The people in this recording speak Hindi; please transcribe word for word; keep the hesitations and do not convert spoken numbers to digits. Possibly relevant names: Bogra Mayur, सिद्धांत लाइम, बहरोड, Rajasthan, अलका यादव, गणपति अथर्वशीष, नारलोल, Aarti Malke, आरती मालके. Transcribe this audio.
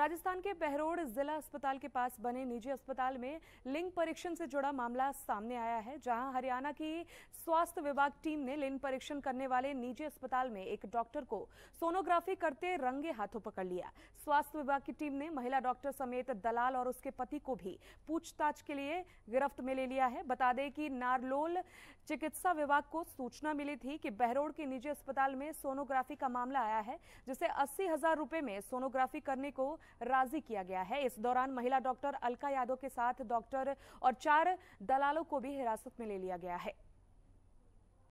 राजस्थान के बहरोड जिला अस्पताल के पास बने निजी अस्पताल में लिंग परीक्षण से जुड़ा मामला सामने आया है, जहां हरियाणा की स्वास्थ्य विभाग टीम ने लिंग परीक्षण करने वाले निजी अस्पताल में एक डॉक्टर को सोनोग्राफी करते रंगे हाथों पकड़ लिया। स्वास्थ्य विभाग की टीम ने महिला डॉक्टर समेत दलाल और उसके पति को भी पूछताछ के लिए गिरफ्त में ले लिया है। बता दें कि नारलोल चिकित्सा विभाग को सूचना मिली थी कि बहरोड के निजी अस्पताल में सोनोग्राफी का मामला आया है, जिसे अस्सी हजार रुपए में सोनोग्राफी करने को राजी किया गया है। इस दौरान महिला डॉक्टर अलका यादव के साथ डॉक्टर और चार दलालों को भी हिरासत में ले लिया गया है।